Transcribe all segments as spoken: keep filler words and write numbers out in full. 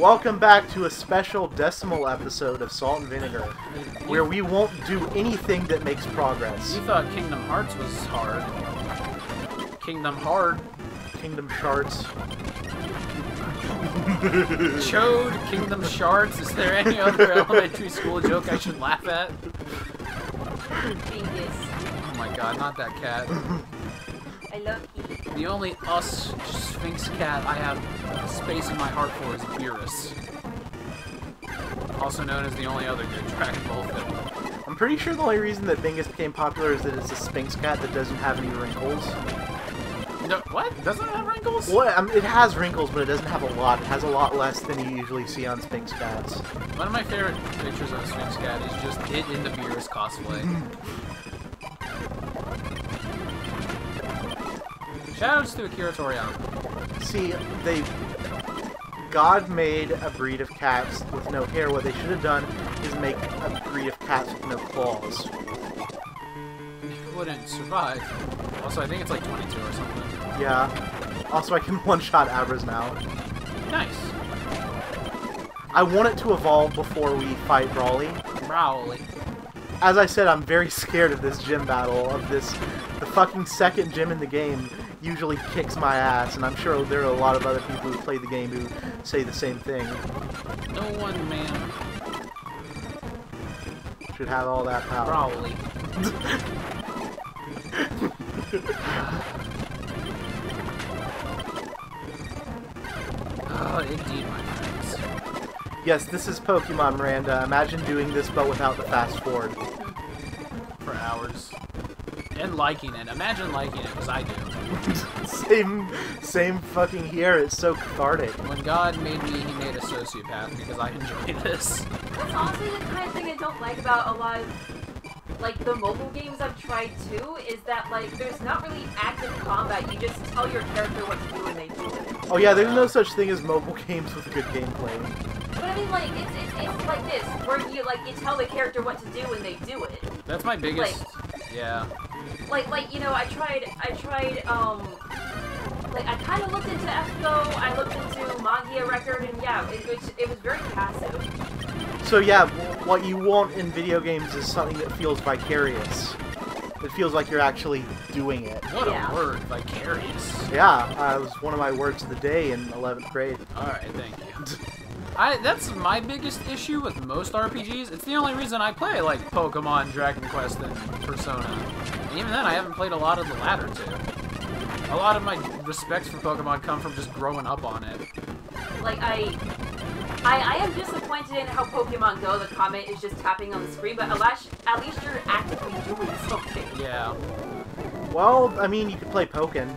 Welcome back to a special decimal episode of Salt and Vinegar, where we won't do anything that makes progress. You thought Kingdom Hearts was hard. Kingdom Hard. Kingdom Shards. Chode, Kingdom Shards. Is there any other elementary school joke I should laugh at? Oh my god, not that cat. I love you. The only us Sphinx cat I have space in my heart for is Beerus. Also known as the only other good Dragon Ball film. I'm pretty sure the only reason that Bingus became popular is that it's a Sphinx cat that doesn't have any wrinkles. No, what? Doesn't it have wrinkles? Well, I mean, it has wrinkles, but it doesn't have a lot. It has a lot less than you usually see on Sphinx cats. One of my favorite pictures of a Sphinx cat is just it in the Beerus cosplay. Shoutouts to Akira Toriyama. See, they... God made a breed of cats with no hair. What they should have done is make a breed of cats with no claws. It wouldn't survive. Also, I think it's like twenty-two or something. Yeah. Also, I can one-shot Abras now. Nice. I want it to evolve before we fight Brawly. Brawly. As I said, I'm very scared of this gym battle, of this... The fucking second gym in the game usually kicks my ass, and I'm sure there are a lot of other people who play the game who say the same thing. No one man should have all that power. Probably. Oh, indeed, my friends. Yes, this is Pokemon, Miranda. Imagine doing this, but without the fast forward. For hours. And liking it. Imagine liking it, because I do. same, same fucking here. It's so cathartic. When God made me, he made a sociopath, because I enjoy this. That's honestly the kind of thing I don't like about a lot of, like, the mobile games I've tried, too, is that, like, there's not really active combat. You just tell your character what to do and they do it. Oh, yeah, there's no such thing as mobile games with good gameplay. But, I mean, like, it's, it's, it's like this, where you, like, you tell the character what to do and they do it. That's my biggest... Like, yeah. Like, like, you know, I tried, I tried, um, like, I kind of looked into F W A B, I looked into Magia Record, and yeah, it, it, it was very passive. So yeah, what you want in video games is something that feels vicarious. It feels like you're actually doing it. What yeah. a word, vicarious. Yeah, uh, it was one of my words of the day in eleventh grade. Alright, thank you. I, that's my biggest issue with most R P Gs. It's the only reason I play, like, Pokemon, Dragon Quest, and Persona. And even then, I haven't played a lot of the latter two. A lot of my respects for Pokemon come from just growing up on it. Like, I... I, I am disappointed in how Pokemon Go, the comment is just tapping on the screen, but alas, at least you're actively doing something. Yeah. Well, I mean, you could play Pokken.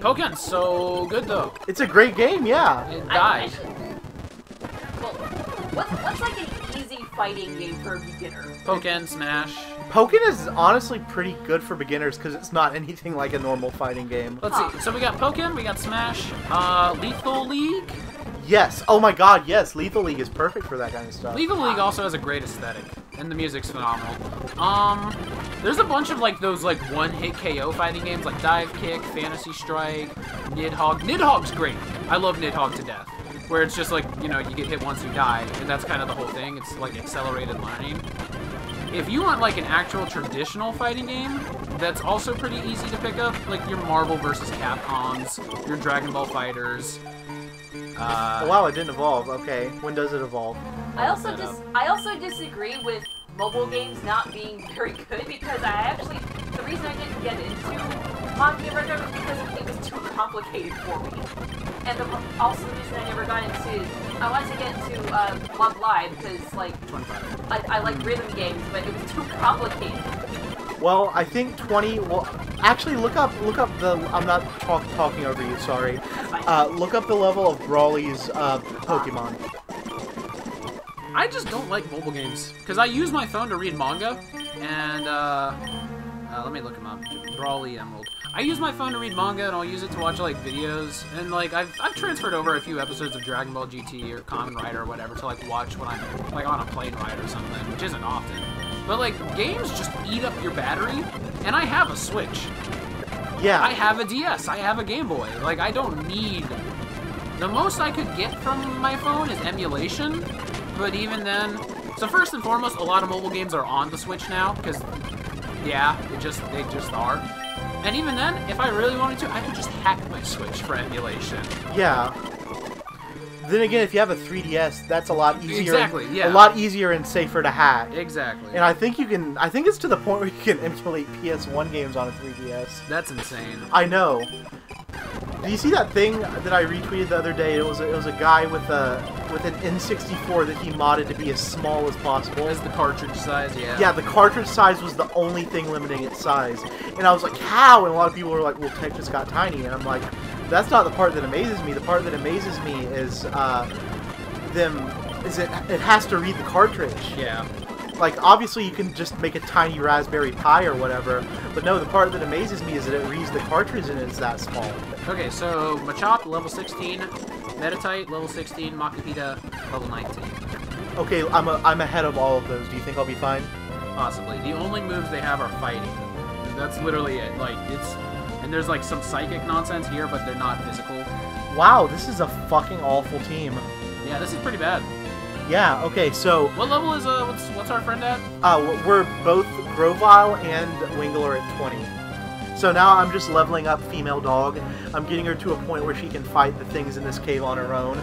Pokken's so good, though. It's a great game, yeah. It died. I, I What's, what's like an easy fighting game for a beginner? Pokken, Smash. Pokken is honestly pretty good for beginners because it's not anything like a normal fighting game. Let's huh. see. So we got Pokken, we got Smash, uh, Lethal League. Yes. Oh my god, yes. Lethal League is perfect for that kind of stuff. Lethal League also has a great aesthetic, and the music's phenomenal. Um, there's a bunch of like those like one-hit K O fighting games like Dive Kick, Fantasy Strike, Nidhogg. Nidhogg's great. I love Nidhogg to death. Where it's just like, you know, you get hit once you die, and that's kind of the whole thing. It's like accelerated learning. If you want like an actual traditional fighting game, that's also pretty easy to pick up, like your Marvel versus Capcoms, your Dragon Ball Fighters. Uh, oh, wow, it didn't evolve. Okay, when does it evolve? I also dis I also disagree with mobile games not being very good because I actually the reason I didn't get into Monster Hunter was because it was too complicated for me. And the, also the reason I never got into, I wanted to get into uh, Love Live, because, like, I, I like rhythm games, but it was too complicated. Well, I think twenty, well, actually, look up, look up the, I'm not talk, talking over you, sorry. Uh, look up the level of Brawly's uh, Pokemon. I just don't like mobile games, because I use my phone to read manga, and, uh, uh, let me look them up, Brawly Emerald. I use my phone to read manga, and I'll use it to watch, like, videos. And, like, I've, I've transferred over a few episodes of Dragon Ball G T or Kamen Rider or whatever to, like, watch when I'm, like, on a plane ride or something, which isn't often. But, like, games just eat up your battery, and I have a Switch. Yeah. I have a D S. I have a Game Boy. Like, I don't need The most I could get from my phone is emulation, but even then... So first and foremost, a lot of mobile games are on the Switch now, because, yeah, they just, they just are. And even then, if I really wanted to, I could just hack my Switch for emulation. Yeah. Then again, if you have a three D S, that's a lot easier. Exactly, yeah. A lot easier and safer to hack. Exactly. And I think you can... I think it's to the point where you can emulate P S one games on a three D S. That's insane. I know. Do you see that thing that I retweeted the other day? It was a, it was a guy with a with an N sixty-four that he modded to be as small as possible. As the cartridge size, yeah. Yeah, the cartridge size was the only thing limiting its size. And I was like, how? And a lot of people were like, well, tech just got tiny. And I'm like... That's not the part that amazes me. The part that amazes me is uh, them. Is it? It has to read the cartridge. Yeah. Like obviously you can just make a tiny Raspberry Pi or whatever, but no. The part that amazes me is that it reads the cartridge and it's that small. Okay, so Machop level sixteen, Meditite level sixteen, Makapita level nineteen. Okay, I'm a, I'm ahead of all of those. Do you think I'll be fine? Possibly. The only moves they have are fighting. That's literally it. Like it's. And there's like some psychic nonsense here, but they're not physical. Wow, this is a fucking awful team. Yeah, this is pretty bad. Yeah, okay, so... What level is, uh, what's, what's our friend at? Uh, we're both Grovyle and Wingler at twenty. So now I'm just leveling up female dog. I'm getting her to a point where she can fight the things in this cave on her own.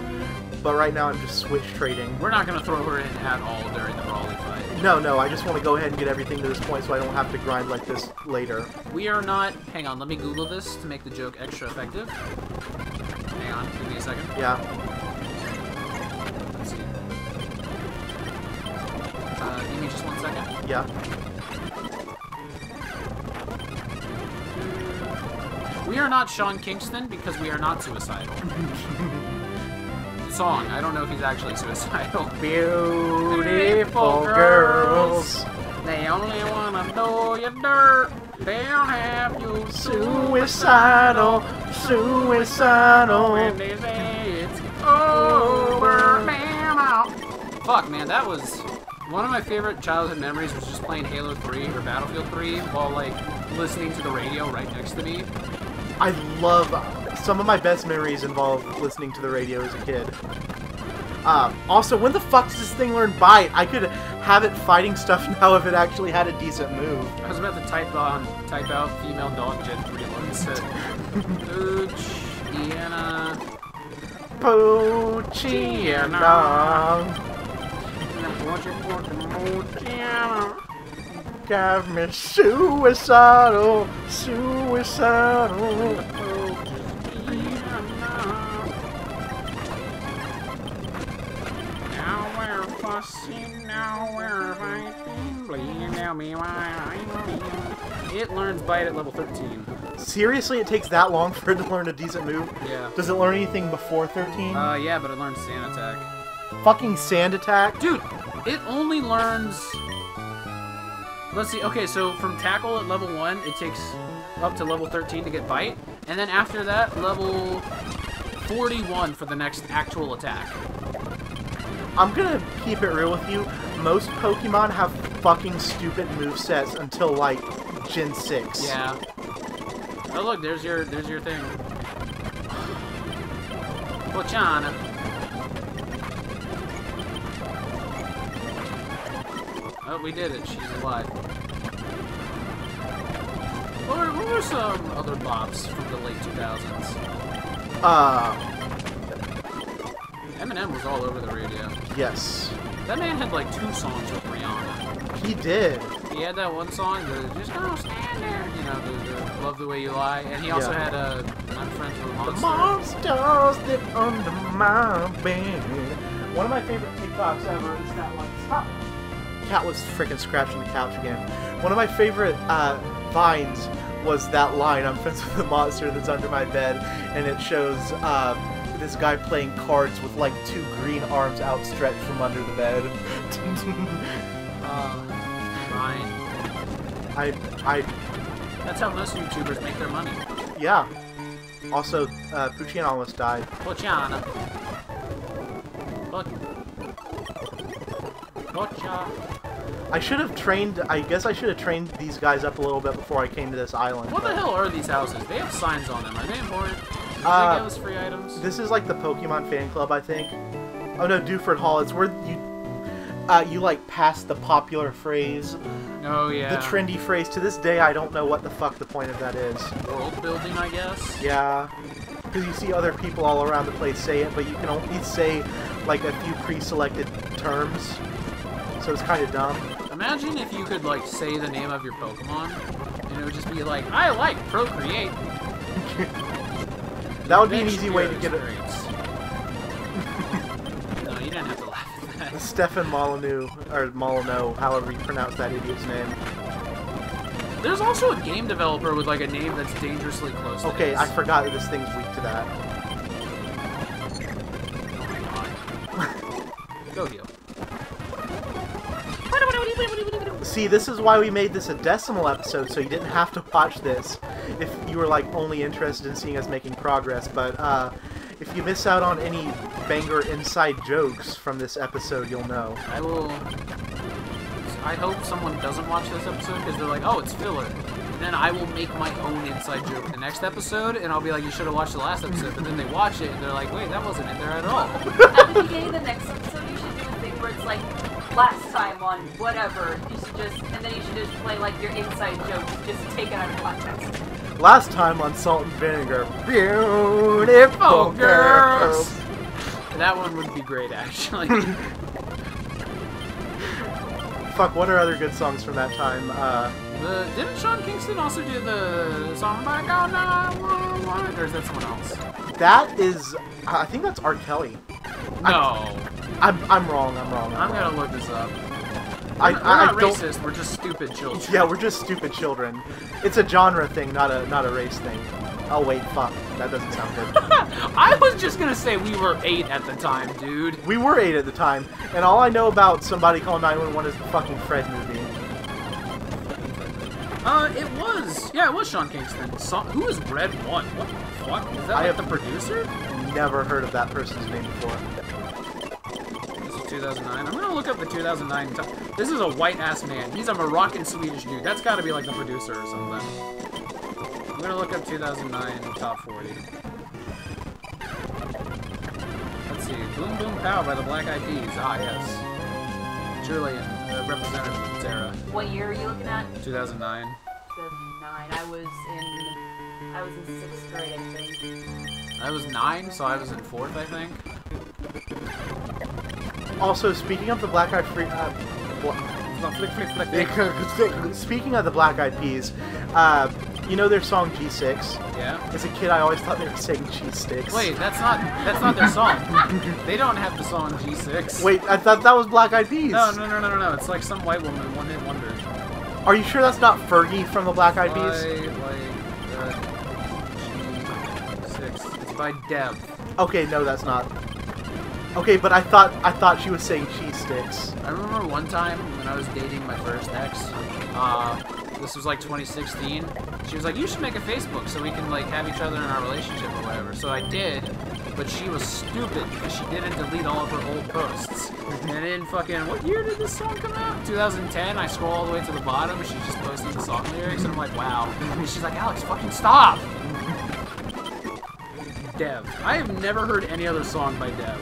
But right now I'm just switch trading. We're not going to throw her in at all during the Brawly fight. No, no, I just want to go ahead and get everything to this point so I don't have to grind like this later. We are not... Hang on, let me Google this to make the joke extra effective. Hang on, give me a second. Yeah. Let's see. Uh, give me just one second. Yeah. We are not Sean Kingston because we are not suicidal. Song. I don't know if he's actually suicidal. Beautiful, Beautiful girls. girls. They only wanna know your dirt. They'll have you suicidal, suicidal. When they say it's over, bam out. Fuck, man, that was one of my favorite childhood memories. Was just playing Halo three or Battlefield three while like listening to the radio right next to me. I love, some of my best memories involve listening to the radio as a kid. Um, also, when the fuck does this thing learn bite? I could have it fighting stuff now if it actually had a decent move. I was about to type on, type out female dog gen three one set. Poochyena. Poochyena. Got me suicidal, suicidal. Now we're fussing, now we're fighting. Please tell me why I'm here. It learns bite at level thirteen. Seriously, it takes that long for it to learn a decent move? Yeah. Does it learn anything before thirteen? Uh, yeah, but it learns sand attack. Fucking sand attack? Dude, it only learns... Let's see, okay, so from tackle at level one, it takes up to level thirteen to get bite, and then after that, level forty-one for the next actual attack. I'm gonna keep it real with you, most Pokemon have fucking stupid movesets until, like, Gen six. Yeah. Oh look, there's your, there's your thing. Poochyena. Oh, we did it. She's alive. What were, what were some other bops from the late two thousands? Uh... Eminem was all over the radio. Yes. That man had like two songs with Rihanna. He did. He had that one song, the Just Go Stand There, you know, the, the Love the Way You Lie, and he also yeah. had a I'm Friends with a Monster. The monsters that under my bed. One of my favorite TikToks ever is that one. Stop. Cat was freaking scratching the couch again. One of my favorite uh, vines was that line, I'm friends with the monster that's under my bed, and it shows uh, this guy playing cards with like two green arms outstretched from under the bed. uh, Ryan. I, I... That's how most YouTubers make their money. Yeah. Also, uh, Poochyena almost died. Poochyena. Look. Gotcha. I should have trained, I guess I should have trained these guys up a little bit before I came to this island. What but... the hell are these houses? They have signs on them. Are they important? Did uh, they give us free items? This is like the Pokemon fan club, I think. Oh no, Duford Hall. It's where you uh, you like pass the popular phrase. Oh yeah. The trendy phrase. To this day, I don't know what the fuck the point of that is. World building, I guess. Yeah. Because you see other people all around the place say it, but you can only say like a few pre-selected terms. So it's kind of dumb. Imagine if you could like say the name of your Pokemon, and it would just be like, "I like procreate." That would be an easy way to get it. No, you didn't have to laugh at that. Stefan Molyneux, or Molyneux, however you pronounce that idiot's name. There's also a game developer with like a name that's dangerously close. Okay, to I forgot that this thing's weak to that. Oh my god. Go heal. See, this is why we made this a decimal episode, so you didn't have to watch this if you were like only interested in seeing us making progress. But uh, if you miss out on any banger inside jokes from this episode, you'll know. I will. I hope someone doesn't watch this episode because they're like, "Oh, it's filler." And then I will make my own inside joke in the next episode, and I'll be like, "You should have watched the last episode." But then they watch it, and they're like, "Wait, that wasn't in there at all." At the beginning of the next episode, you should do a thing where it's like, last time on whatever, you should just, and then you should just play like your inside jokes, just take it out of context. Last time on Salt and Vinegar, beautiful girls. That one would be great, actually. Fuck, what are other good songs from that time? Uh, the, didn't Sean Kingston also do the song by God, I want, want, or is that someone else? That is, I think that's R. Kelly. No. I, I'm, I'm wrong, I'm wrong, I'm, I'm wrong. gonna look this up. We're, I, we're I, not I racist, don't... we're just stupid children. Yeah, we're just stupid children. It's a genre thing, not a not a race thing. Oh wait, fuck, that doesn't sound good. I was just gonna say we were eight at the time, dude. We were eight at the time, and all I know about Somebody Call nine one one is the fucking Fred movie. Uh, it was, yeah, it was Sean Kingston. So, who is Red One? What the fuck? Is that I like have the producer? Never heard of that person's name before. two thousand nine. I'm gonna look up the two thousand nine. T this is a white ass man. He's a Moroccan Swedish dude. That's gotta be like the producer or something. I'm gonna look up two thousand nine top forty. Let's see. Boom Boom Pow by the Black Eyed Peas. Ah, yes. Julian, uh, representative of Sarah. What year are you looking at? two thousand nine. two thousand nine. I was in. I was in sixth grade, I think. I was nine, so I was in fourth, I think. Also, speaking of the Black Eyed Free, uh, bl speaking of the Black Eyed Peas, uh, you know their song G six? Yeah. As a kid, I always thought they were saying cheese sticks. Wait, that's not that's not their song. They don't have the song G six. Wait, I thought that was Black Eyed Peas. No, no, no, no, no, no. It's like some white woman, one hit wonder. Are you sure that's not Fergie from the Black Eyed Peas? Like, like G six. It's by Deb. Okay, no, that's not. Okay, but I thought I thought she was saying cheese sticks. I remember one time when I was dating my first ex. Uh, this was like twenty sixteen. She was like, "You should make a Facebook so we can like have each other in our relationship or whatever." So I did, but she was stupid because she didn't delete all of her old posts. And in fucking what year did this song come out? two thousand ten. I scroll all the way to the bottom, and she's just posting the song lyrics, and I'm like, "Wow." And she's like, "Alex, fucking stop." Dev. I have never heard any other song by Dev.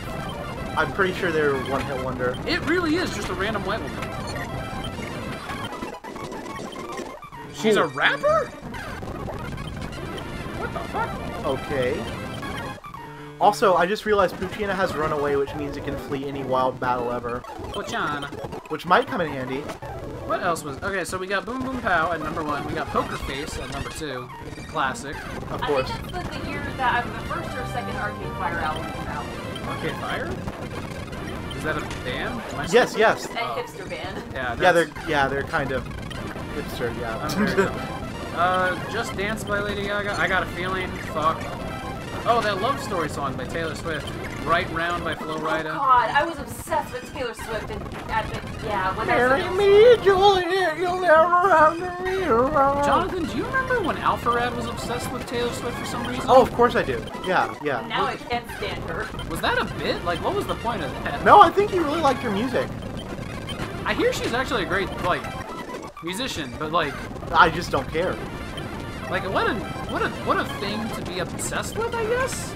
I'm pretty sure they're one-hit wonder. It really is just a random white woman. She's Ooh. a rapper? What the fuck? Okay. Also, I just realized Poochyena has run away, which means it can flee any wild battle ever. Poochyena. Which might come in handy. What else was... Okay, so we got Boom Boom Pow at number one. We got Poker Face at number two. Classic. Of course. I think that's the, the year that I'm the first or second Arcade Fire album came out. Arcade Fire? Is that a band? Yes, yes. A oh. hipster band. Yeah, yeah, they're yeah, they're kind of hipster. Yeah. uh, Just Dance by Lady Gaga. I Got a Feeling. Fuck. Oh, that Love Story song by Taylor Swift. Right Round by Flo Rida. Oh God, I was obsessed with Taylor Swift and Advent. Yeah, when Marry me, Juliet, you'll never have me around. Jonathan, do you remember when Alpharad was obsessed with Taylor Swift for some reason? Oh, of course I do. Yeah, yeah. Now was, I can't stand her. Was that a bit? Like, what was the point of that? No, I think you really liked her music. I hear she's actually a great, like, musician, but like... I just don't care. Like, what a what a what a thing to be obsessed with, I guess.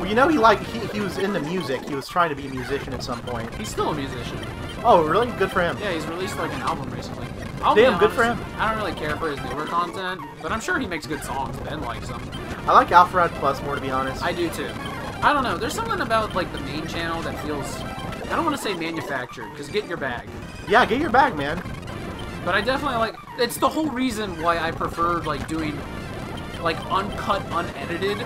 Well, you know, he like he he was into music. He was trying to be a musician at some point. He's still a musician. Oh, really? Good for him. Yeah, he's released like an album recently. I'll Damn, honest, good for him. I don't really care for his newer content, but I'm sure he makes good songs. Ben likes them. I like Alpharad Plus more, to be honest. I do too. I don't know. There's something about like the main channel that feels. I don't want to say manufactured, because get your bag. Yeah, get your bag, man. But I definitely like. It's the whole reason why I prefer like doing like uncut, unedited.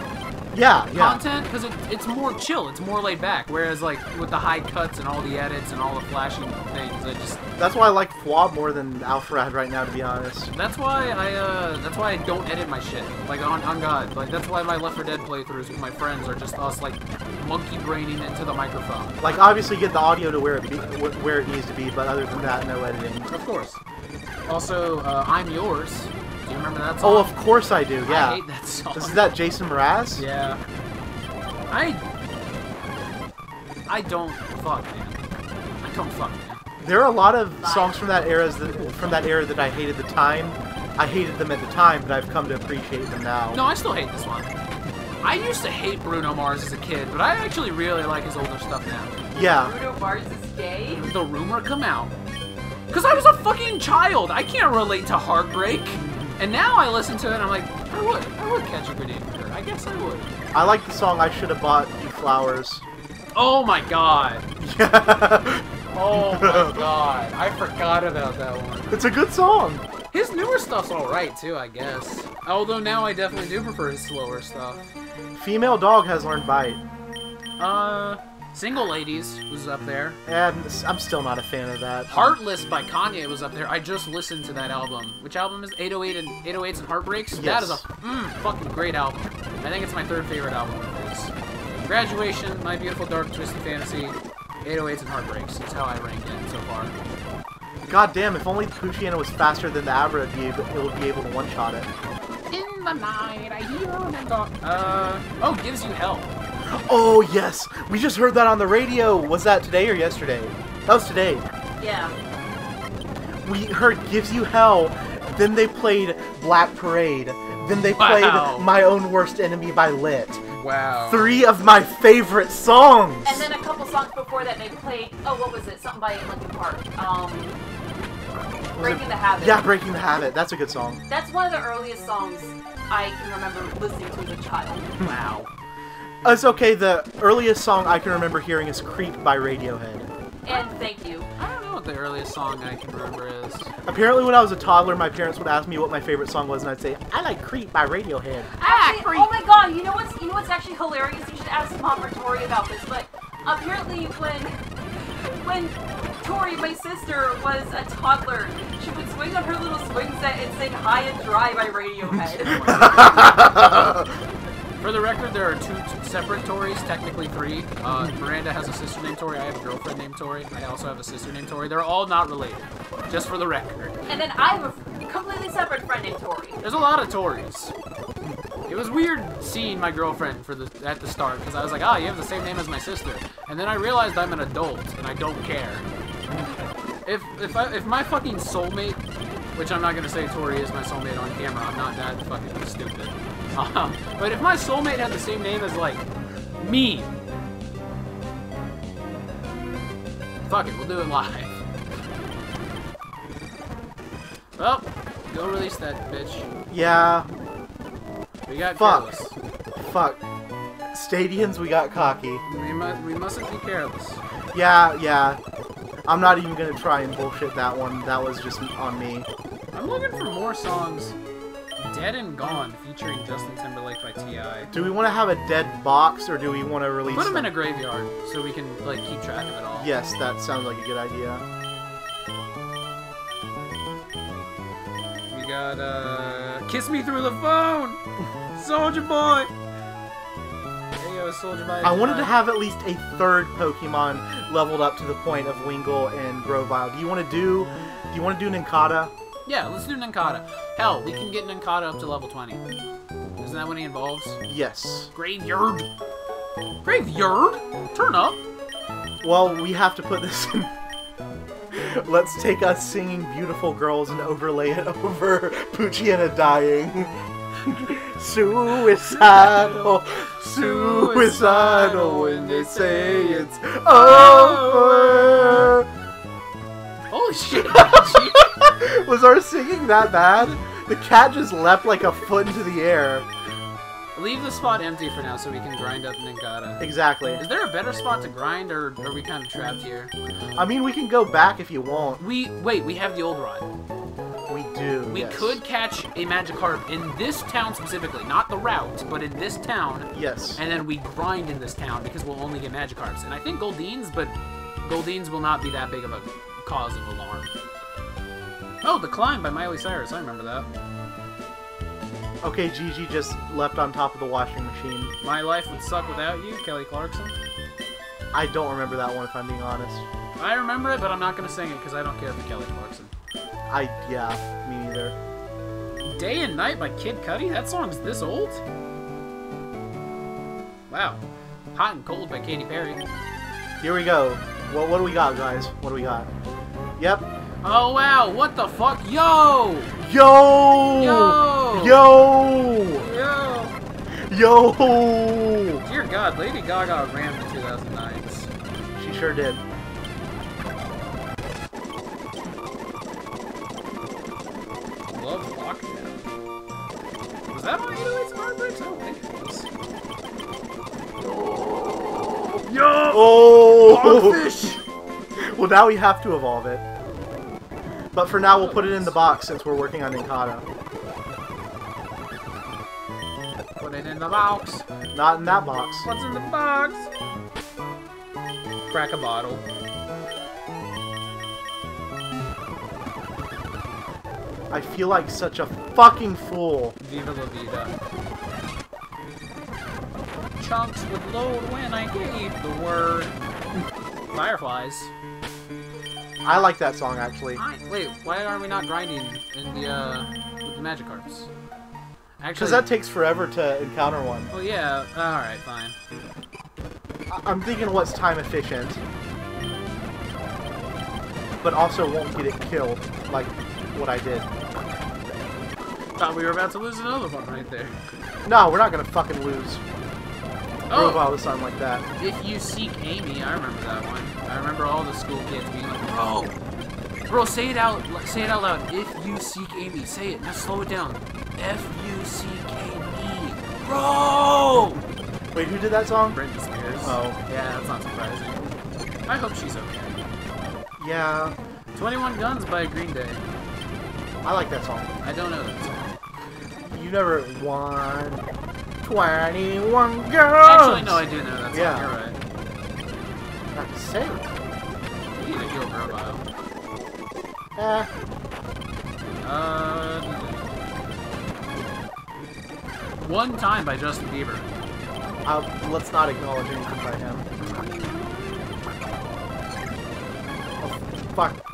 Yeah, yeah. Content, because it, it's more chill, it's more laid back. Whereas, like, with the high cuts and all the edits and all the flashing things, I just... That's why I like F W A B more than Alpharad right now, to be honest. That's why I, uh, that's why I don't edit my shit. Like, on, on God. Like, that's why my Left four Dead playthroughs with my friends are just us, like, monkey-braining into the microphone. Like, obviously get the audio to where it, be, where it needs to be, but other than that, no editing. Of course. Also, uh, I'm Yours. Do you remember that song? Oh, of course I do, yeah. I hate that song. This is that Jason Mraz? Yeah. I... I don't fuck, man. I don't fuck, man. There are a lot of songs from that, eras that, from that era that I hated at the time. I hated them at the time, but I've come to appreciate them now. No, I still hate this one. I used to hate Bruno Mars as a kid, but I actually really like his older stuff now. Yeah. Bruno Mars is gay? The rumor come out. Because I was a fucking child! I can't relate to heartbreak! And now I listen to it and I'm like, I would, I would catch a grenade with her. I guess I would. I like the song I Should Have Bought You Flowers. Oh my god. Yeah. Oh my god. I forgot about that one. It's a good song. His newer stuff's alright too, I guess. Although now I definitely do prefer his slower stuff. Female Dog has learned bite. Uh, Single Ladies was up there. And I'm still not a fan of that. Heartless by Kanye was up there. I just listened to that album. Which album is eight oh eight and eight oh eights and Heartbreaks? Yes. That is a mm, fucking great album. I think it's my third favorite album of his. Graduation, My Beautiful Dark Twisted Fantasy, eight oh eights and Heartbreaks. That's how I rank it so far. God damn, if only Poochyena was faster than the Abra, it would be able to one-shot it. In the night, I hear and go. Uh, oh, Gives You Hell. Oh, yes! We just heard that on the radio! Was that today or yesterday? That was today. Yeah. We heard Gives You Hell, then they played Black Parade, then they wow. played My Own Worst Enemy by Lit. Wow. Three of my favorite songs! And then a couple songs before that they played, oh, what was it? Something by Linkin Park. Um, Breaking it, the Habit. Yeah, Breaking the Habit. That's a good song. That's one of the earliest songs I can remember listening to as a child. Wow. It's okay, the earliest song I can remember hearing is Creep by Radiohead. And Thank You. I don't know what the earliest song I can remember is. Apparently when I was a toddler, my parents would ask me what my favorite song was, and I'd say, I like Creep by Radiohead. Ah, actually, Creep! Oh my god, you know what's, you know what's actually hilarious? You should ask Mom or Tori about this, but apparently when, when Tori, my sister, was a toddler, she would swing on her little swing set and sing High and Dry by Radiohead. For the record, there are two separate Tories, technically three. Uh, Miranda has a sister named Tori, I have a girlfriend named Tori, I also have a sister named Tori. They're all not related, just for the record. And then I have a completely separate friend named Tori. There's a lot of Tories. It was weird seeing my girlfriend for the at the start, because I was like, ah, oh, you have the same name as my sister. And then I realized I'm an adult, and I don't care. If, if, I, if my fucking soulmate, which I'm not going to say Tori is my soulmate on camera, I'm not that fucking stupid. Um, but if my soulmate had the same name as, like, me... Fuck it, we'll do it live. Well, go release that, bitch. Yeah. We got careless. Fuck. Fuck. Stadiums, we got cocky. We, mu we mustn't be careless. Yeah, yeah. I'm not even gonna try and bullshit that one. That was just on me. I'm looking for more songs... Dead and Gone, featuring Justin Timberlake by T I Do we want to have a dead box, or do we want to release Put them in a graveyard, so we can, like, keep track of it all. Yes, that sounds like a good idea. We got, uh... Kiss Me Through the Phone! Soldier Boy! There you go, Soldier Boy. I wanted to have at least a third Pokemon leveled up to the point of Wingull and Grovyle. Do you want to do... Do you want to do Nincada? Yeah, let's do Nincada. Hell, we can get Nincada up to level twenty. Isn't that what he involves? Yes. Graveyard! Graveyard? Turn up! Well, we have to put this in... Let's take us singing Beautiful Girls and overlay it over Poochyena dying. Suicidal, suicidal when they say it's over. Holy shit! Was our singing that bad? The cat just leapt like a foot into the air. Leave the spot empty for now so we can grind up Nincada. Exactly. Is there a better spot to grind, or are we kind of trapped here? I mean, we can go back if you want. We wait. We have the old rod. We do. We yes. could catch a Magikarp in this town specifically, not the route, but in this town. Yes. And then we grind in this town because we'll only get Magikarps, and I think Goldeens, but Goldeens will not be that big of a cause of alarm. Oh, The Climb by Miley Cyrus. I remember that. Okay, Gigi just leapt on top of the washing machine. My Life Would Suck Without You, Kelly Clarkson. I don't remember that one, if I'm being honest. I remember it, but I'm not going to sing it because I don't care for Kelly Clarkson. I, yeah, me neither. Day and Night by Kid Cudi? That song's this old? Wow. Hot and Cold by Katy Perry. Here we go. Well, what do we got, guys? What do we got? Yep. Oh, wow. What the fuck? Yo! Yo! Yo! Yo! Yo! Yo! Dear God, Lady Gaga ran the two thousands. She sure did. Love Lockdown. Was that on eight oh eight's Heartbreaks? I don't think it was. Yo! Yo! Oh! Hogfish! Well, now we have to evolve it. But for now, we'll put it in the box since we're working on Nincada. Put it in the box. Not in that box. What's in the box? Crack a bottle. I feel like such a fucking fool. Viva la vida. Chunks would load when I gave the word. Fireflies. I like that song, actually. I, wait, why are we not grinding in the, uh, with the Magikarps? Actually, because that takes forever to encounter one. Well, yeah. Alright, fine. I I'm thinking what's time efficient. But also won't get it killed, like what I did. Thought we were about to lose another one right there. No, we're not going to fucking lose. Oh! Robot was something like that. If You Seek Amy, I remember that one. I remember all the school kids being like, bro! Bro, say it out, say it out loud. If you seek Amy, say it. Now slow it down. F U C K E. Bro! Wait, who did that song? Britney Spears. Oh. Yeah, that's not surprising. I hope she's okay. Yeah. twenty-one Guns by Green Day. I like that song. I don't know that song. You never won... twenty-one girls! Actually, no, I do know that song. Yeah. You're right. Not to say it. You need a Gilbert Mobile. Eh. Uh... One Time by Justin Bieber. Uh, let's not acknowledge anything by him. Oh, fuck.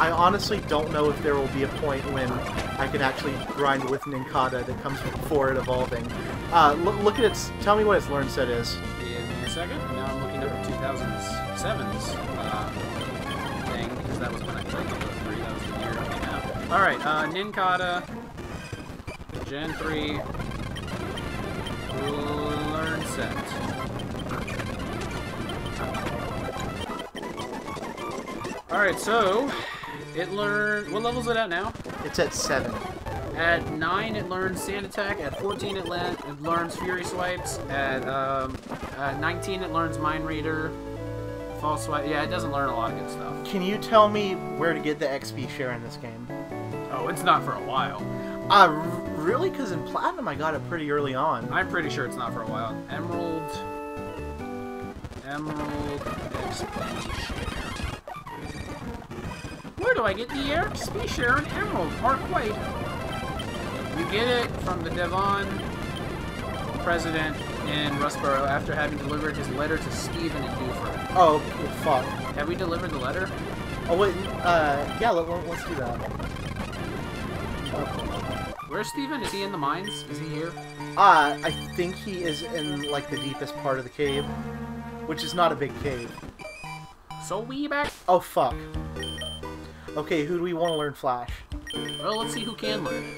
I honestly don't know if there will be a point when I can actually grind with Nincada that comes before it evolving. Uh, look at its... Tell me what its learn set is. Give me a second. Now I'm looking over two thousand seven's uh, thing, because that was when I played Gen three. That was the year I came out. Alright, uh, Nincada, Gen three, learn set. Alright, so... It learned... What level is it at now? It's at seven. At nine, it learns Sand Attack. At fourteen, it, le it learns Fury Swipes. At, um, at nineteen, it learns Mind Reader. False Swipe. Yeah, it doesn't learn a lot of good stuff. Can you tell me where to get the X P share in this game? Oh, it's not for a while. Uh, really? Because in Platinum, I got it pretty early on. I'm pretty sure it's not for a while. Emerald... Emerald... X P share. Where do I get the X P share in Emerald? Park White. You get it from the Devon president in Rustboro after having delivered his letter to Stephen and Buford. Oh, fuck. Have we delivered the letter? Oh, wait. Uh, yeah, let, let's do that. Oh. Where's Stephen? Is he in the mines? Is he here? Uh, I think he is in, like, the deepest part of the cave, which is not a big cave. So we back? Oh, fuck. Okay, who do we want to learn Flash? Well, let's see who can learn it.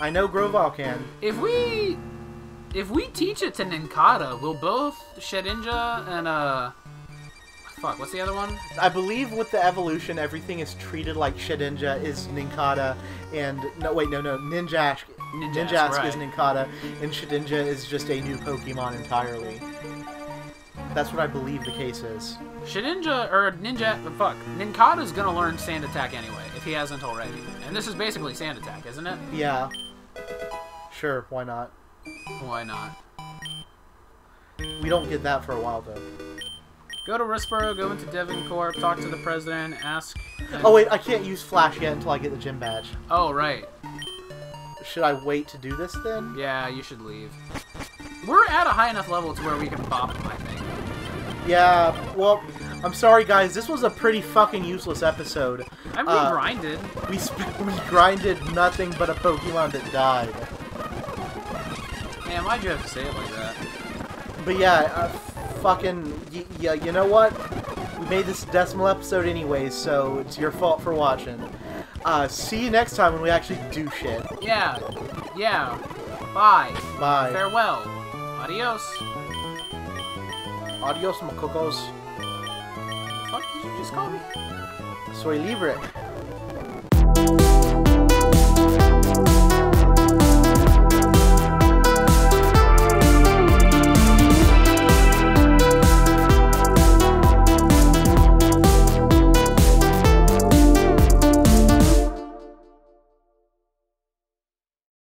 I know Grovyle can. If we if we teach it to Nincada, will both Shedinja and uh fuck, what's the other one? I believe with the evolution, everything is treated like Shedinja is Nincada, and no wait, no, no, Ninjask. Ninjask, Ninjask right. is Nincada, and Shedinja is just a new Pokemon entirely. That's what I believe the case is. Shedinja, or Ninja, fuck, Nincada's gonna learn Sand Attack anyway, if he hasn't already. And this is basically Sand Attack, isn't it? Yeah. Sure, why not? Why not? We don't get that for a while, though. Go to Rispero, go into Devon Corp, talk to the president, ask... Oh wait, I can't use Flash yet until I get the gym badge. Oh, right. Should I wait to do this, then? Yeah, you should leave. We're at a high enough level to where we can pop him, I think. Yeah, well, I'm sorry guys, this was a pretty fucking useless episode. I mean, uh, we grinded. We, sp we grinded nothing but a Pokemon that died. Man, why'd you have to say it like that? But yeah, uh, fucking, y yeah, you know what? We made this decimal episode anyways, so it's your fault for watching. Uh, see you next time when we actually do shit. Yeah, yeah, bye. Bye. Farewell. Adios. Adios, macocos. What did you just call me? Soy libre.